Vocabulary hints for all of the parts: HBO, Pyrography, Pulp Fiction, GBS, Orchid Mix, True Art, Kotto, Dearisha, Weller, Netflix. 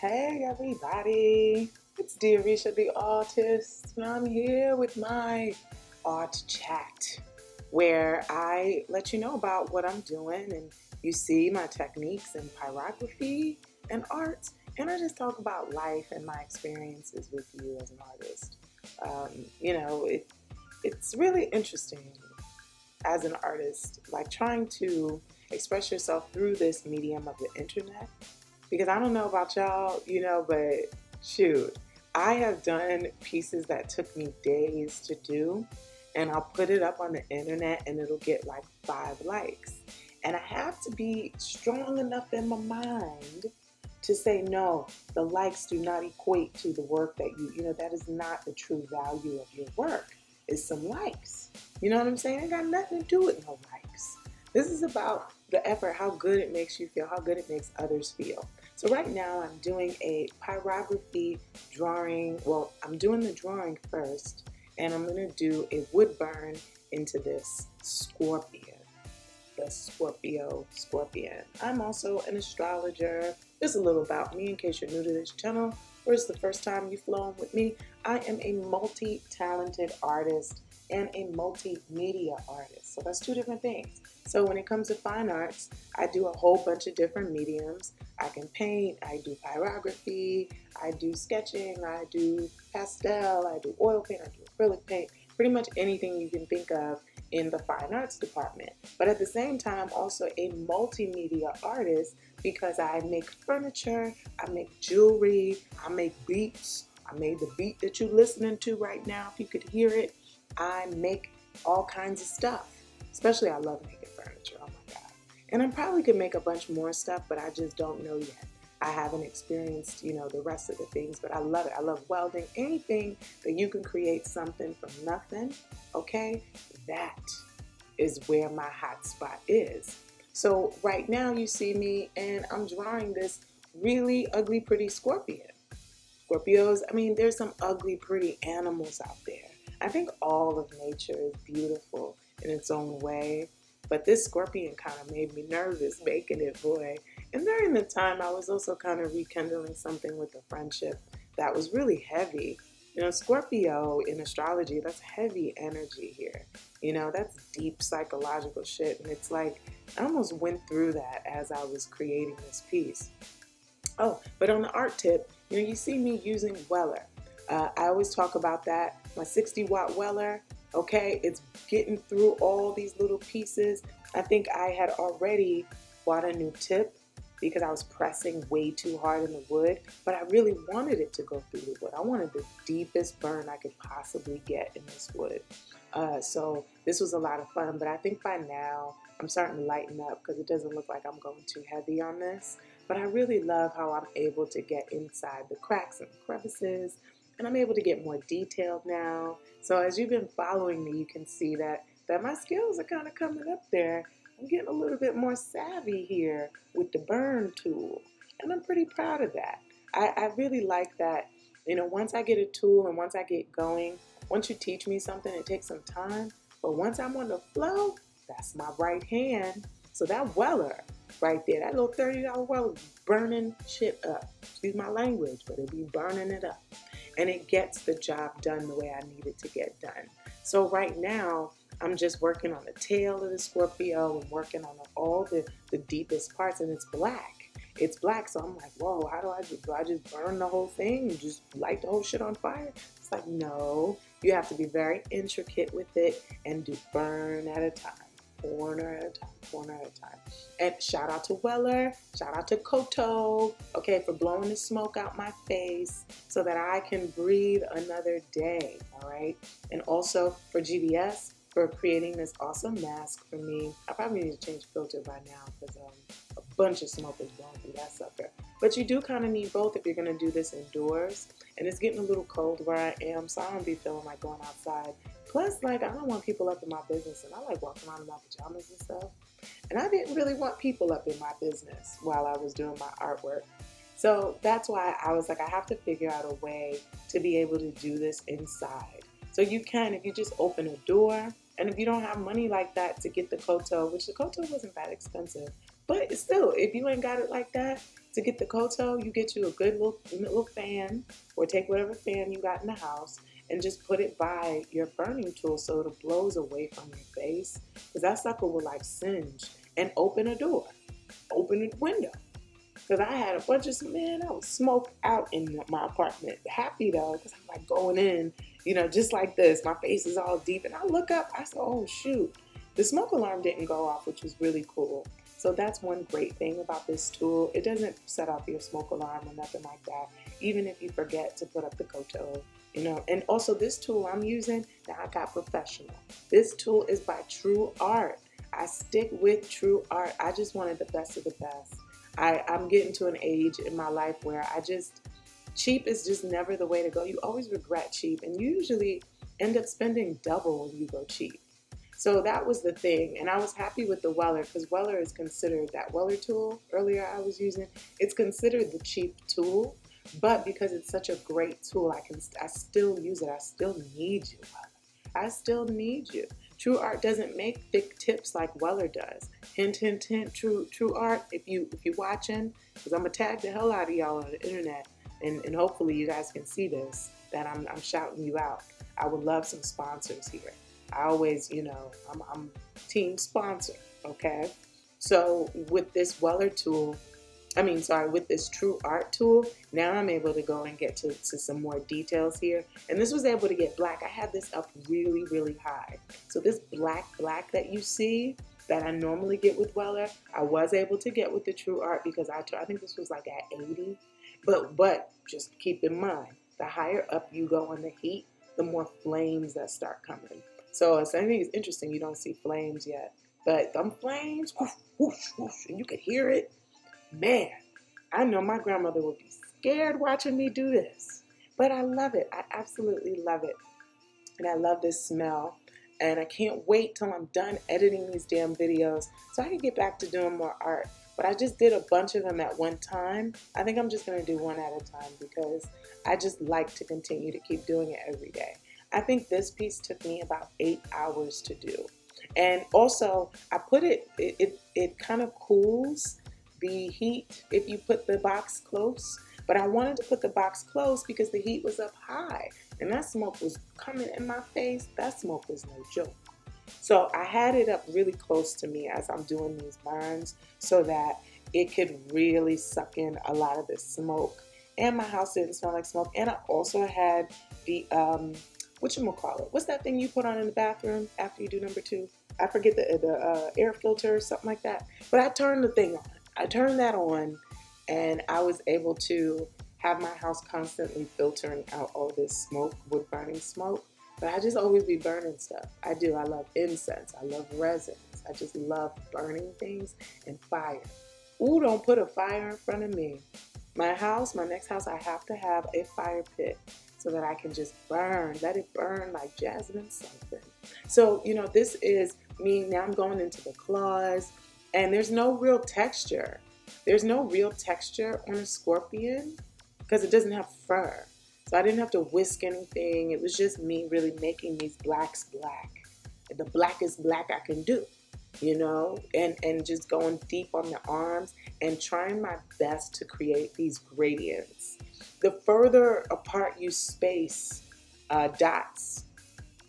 Hey everybody, it's Dearisha the artist, and I'm here with my art chat where I let you know about what I'm doing and you see my techniques in pyrography and art, and I just talk about life and my experiences with you as an artist. You know, it's really interesting as an artist, like trying to express yourself through this medium of the internet. Because I don't know about y'all, you know, but shoot, I have done pieces that took me days to do, and I'll put it up on the internet and it'll get like 5 likes. And I have to be strong enough in my mind to say, no, the likes do not equate to the work that you know, that is not the true value of your work. It's some likes. You know what I'm saying? It got nothing to do with no likes. This is about the effort, how good it makes you feel, how good it makes others feel. So right now I'm doing a pyrography drawing. Well, I'm doing the drawing first, and I'm gonna do a wood burn into this scorpion, the scorpion. I'm also an astrologer. Just a little about me in case you're new to this channel, or it's the first time you've flown with me. I am a multi-talented artist and a multimedia artist. So that's two different things. So when it comes to fine arts, I do a whole bunch of different mediums. I can paint, I do pyrography, I do sketching, I do pastel, I do oil paint, I do acrylic paint, pretty much anything you can think of in the fine arts department. But at the same time, also a multimedia artist, because I make furniture, I make jewelry, I make beats. I made the beat that you're listening to right now, if you could hear it. I make all kinds of stuff, especially I love making furniture, oh my God. And I probably could make a bunch more stuff, but I just don't know yet. I haven't experienced, you know, the rest of the things, but I love it. I love welding, anything that you can create something from nothing, okay? That is where my hot spot is. So right now you see me and I'm drawing this really ugly, pretty scorpion. Scorpios, I mean, there's some ugly, pretty animals out there. I think all of nature is beautiful in its own way, but this scorpion kind of made me nervous making it, boy. And during the time, I was also kind of rekindling something with a friendship that was really heavy. You know, Scorpio in astrology, that's heavy energy here. You know, that's deep psychological shit. And it's like, I almost went through that as I was creating this piece. Oh, but on the art tip, you know, you see me using Weller. I always talk about that. My 60-watt Weller, okay, it's getting through all these little pieces. I think I had already bought a new tip because I was pressing way too hard in the wood, but I really wanted it to go through the wood. I wanted the deepest burn I could possibly get in this wood. So this was a lot of fun, but I think by now I'm starting to lighten up because it doesn't look like I'm going too heavy on this. But I really love how I'm able to get inside the cracks and the crevices, and I'm able to get more detailed now. So as you've been following me, you can see that my skills are kind of coming up there. I'm getting a little bit more savvy here with the burn tool, and I'm pretty proud of that. I really like that, you know, once I get a tool and once I get going, once you teach me something, it takes some time, but once I'm on the flow, that's my right hand. So that Weller right there, that little $30 Weller burning shit up. Excuse my language, but it be burning it up. And it gets the job done the way I need it to get done. So right now, I'm just working on the tail of the Scorpio and working on all the deepest parts, and it's black. It's black, so I'm like, whoa, how do I just burn the whole thing and just light the whole shit on fire? It's like, no, you have to be very intricate with it and do burn at a time, corner at a time, corner at a time. And shout out to Weller, shout out to Kotto, okay, for blowing the smoke out my face so that I can breathe another day, all right? And also for GBS for creating this awesome mask for me. I probably need to change the filter by now because a bunch of smoke is blowing through that sucker. But you do kind of need both if you're gonna do this indoors. And it's getting a little cold where I am, so I don't be feeling like going outside. Plus, like, I don't want people up in my business, and I like walking around in my pajamas and stuff. And I didn't really want people up in my business while I was doing my artwork. So that's why I was like, I have to figure out a way to be able to do this inside. So you can, if you just open a door, and if you don't have money like that to get the Kotto, which the Kotto wasn't that expensive, but still, if you ain't got it like that, to get the Kotto, you get you a good look fan, or take whatever fan you got in the house and just put it by your burning tool so it blows away from your face, because that sucker will like singe and open a door, open a window. Because I had a bunch of, man, I was smoked out in my apartment. Happy though, because I'm like going in, you know, just like this. My face is all deep. And I look up, I said, oh shoot, the smoke alarm didn't go off, which was really cool. So that's one great thing about this tool. It doesn't set off your smoke alarm or nothing like that, even if you forget to put up the Kotto, you know. And also this tool I'm using, now I got professional. This tool is by True Art. I stick with True Art. I just wanted the best of the best. I'm getting to an age in my life where I just, cheap is just never the way to go. You always regret cheap, and you usually end up spending double when you go cheap. So that was the thing, and I was happy with the Weller, because Weller is considered, that Weller tool earlier I was using, it's considered the cheap tool, but because it's such a great tool, I still use it. I still need you, Weller. I still need you. True Art doesn't make thick tips like Weller does. Hint, hint, hint, True Art, if you're watching, because I'm going to tag the hell out of y'all on the internet, and hopefully you guys can see this, that I'm shouting you out. I would love some sponsors here. I always, you know, I'm team sponsor, okay? So with this True Art tool, now I'm able to go and get to some more details here. And this was able to get black. I had this up really, really high. So this black that you see that I normally get with Weller, I was able to get with the True Art, because I think this was like at 80. But just keep in mind, the higher up you go in the heat, the more flames that start coming. So I think it's interesting you don't see flames yet, but them flames, whoosh, whoosh, whoosh, and you could hear it. Man, I know my grandmother would be scared watching me do this, but I love it. I absolutely love it, and I love this smell, and I can't wait till I'm done editing these damn videos so I can get back to doing more art. But I just did a bunch of them at one time. I think I'm just going to do one at a time, because I just like to continue to keep doing it every day. I think this piece took me about 8 hours to do. And also, I put it kind of cools the heat if you put the box close. But I wanted to put the box close because the heat was up high. And that smoke was coming in my face. That smoke was no joke. So I had it up really close to me as I'm doing these burns so that it could really suck in a lot of the smoke. And my house didn't smell like smoke. And I also had the, what's that thing you put on in the bathroom after you do number two? I forget the air filter or something like that. But I turned the thing on. I turned that on, and I was able to have my house constantly filtering out all this smoke, wood burning smoke. But I just always be burning stuff. I do. I love incense. I love resins. I just love burning things and fire. Ooh, don't put a fire in front of me. My house, my next house, I have to have a fire pit so that I can just burn. Let it burn like jasmine something. So, you know, this is me. Now I'm going into the claws, and there's no real texture. There's no real texture on a scorpion because it doesn't have fur. So I didn't have to whisk anything. It was just me really making these blacks black. The blackest black I can do, you know, and just going deep on the arms and trying my best to create these gradients. The further apart you space dots,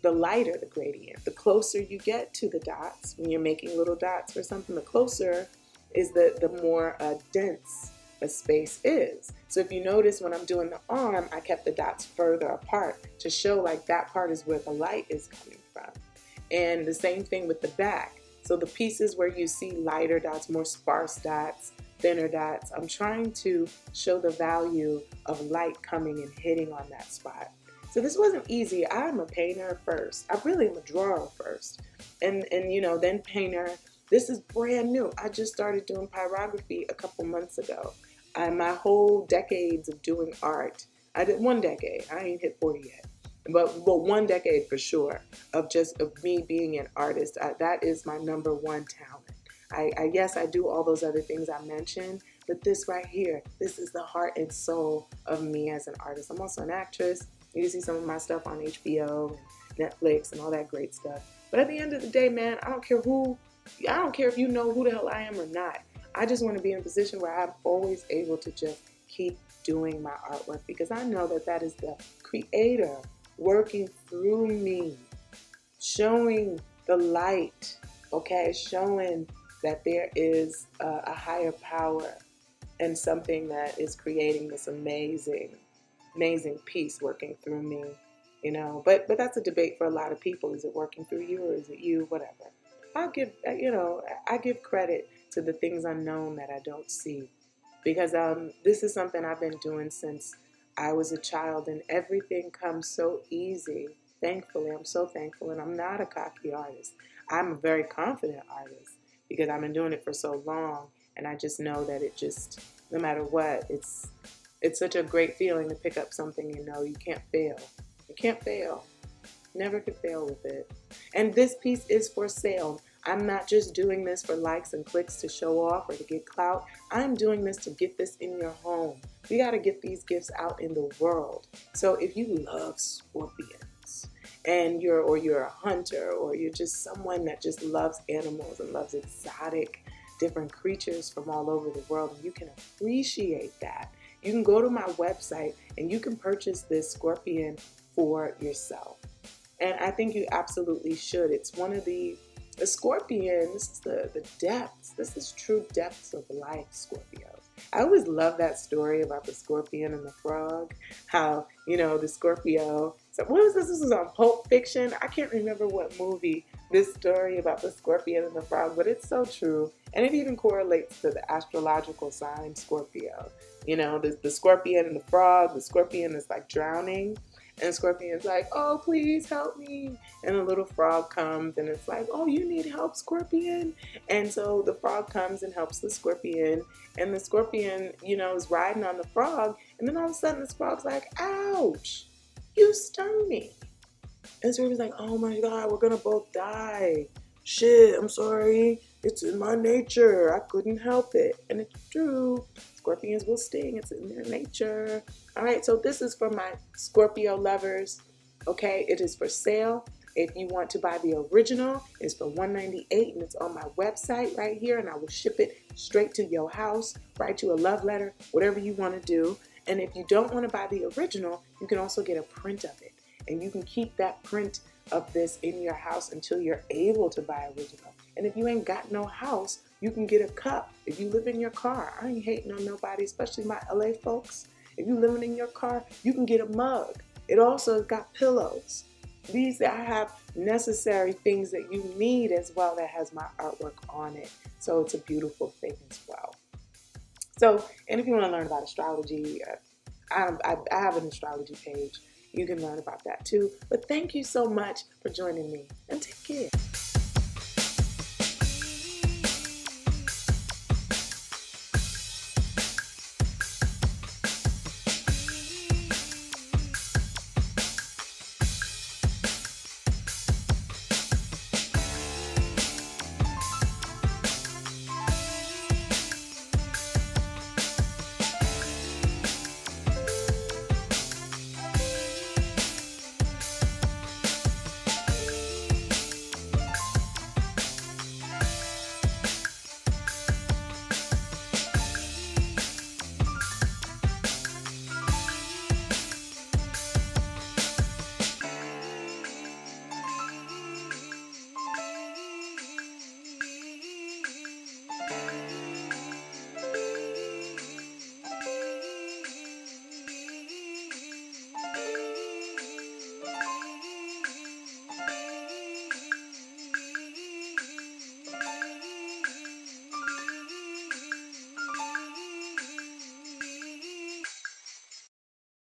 the lighter the gradient. The closer you get to the dots, when you're making little dots for something, the closer is the more dense a space is. So if you notice when I'm doing the arm, I kept the dots further apart to show like that part is where the light is coming from. And the same thing with the back. So the pieces where you see lighter dots, more sparse dots, thinner dots, I'm trying to show the value of light coming and hitting on that spot. So this wasn't easy. I'm a painter first. I really am a drawer first. And you know, then painter. This is brand new. I just started doing pyrography a couple months ago. My whole decades of doing art, I did one decade, I ain't hit 40 yet, but one decade for sure of me being an artist. That is my number one talent. Yes, I do all those other things I mentioned, but this right here, this is the heart and soul of me as an artist. I'm also an actress. You can see some of my stuff on HBO and Netflix and all that great stuff. But at the end of the day, man, I don't care if you know who the hell I am or not. I just want to be in a position where I'm always able to just keep doing my artwork, because I know that that is the Creator working through me, showing the light, okay, showing that there is a higher power and something that is creating this amazing, amazing piece working through me, you know. But that's a debate for a lot of people. Is it working through you, or is it you? Whatever. I give credit to the things unknown that I don't see, because this is something I've been doing since I was a child, and everything comes so easy. Thankfully, I'm so thankful, and I'm not a cocky artist. I'm a very confident artist, because I've been doing it for so long, and I just know that it just, no matter what, it's such a great feeling to pick up something you know you can't fail. You can't fail. Never could fail with it. And this piece is for sale. I'm not just doing this for likes and clicks to show off or to get clout. I'm doing this to get this in your home. You got to get these gifts out in the world. So if you love scorpions and you're a hunter, or you're just someone that just loves animals and loves exotic different creatures from all over the world, and you can appreciate that, you can go to my website and you can purchase this scorpion for yourself. And I think you absolutely should. It's one of the scorpion, this is the depths. This is true depths of life, Scorpios. I always love that story about the scorpion and the frog, how, you know, the Scorpio, so what was this? This was on Pulp Fiction. I can't remember what movie, this story about the scorpion and the frog, but it's so true. And it even correlates to the astrological sign Scorpio. You know, the scorpion and the frog, the scorpion is like drowning. And Scorpion's like, oh, please help me. And the little frog comes and it's like, oh, you need help, Scorpion? And so the frog comes and helps the Scorpion. And the Scorpion, you know, is riding on the frog. And then all of a sudden this frog's like, ouch, you stung me. And Scorpion's like, oh my God, we're gonna both die. Shit, I'm sorry. It's in my nature. I couldn't help it. And it's true. Scorpions will sting. It's in their nature. All right, so this is for my Scorpio lovers, okay? It is for sale. If you want to buy the original, it's for $198, and it's on my website right here, and I will ship it straight to your house, write you a love letter, whatever you want to do. And if you don't want to buy the original, you can also get a print of it, and you can keep that print of this in your house until you're able to buy original. And if you ain't got no house, you can get a cup. If you live in your car, I ain't hating on nobody, especially my LA folks. If you're living in your car, you can get a mug. It also has got pillows. These I have necessary things that you need as well that has my artwork on it. So it's a beautiful thing as well. So, and if you want to learn about astrology, I have an astrology page. You can learn about that too. But thank you so much for joining me, and take care.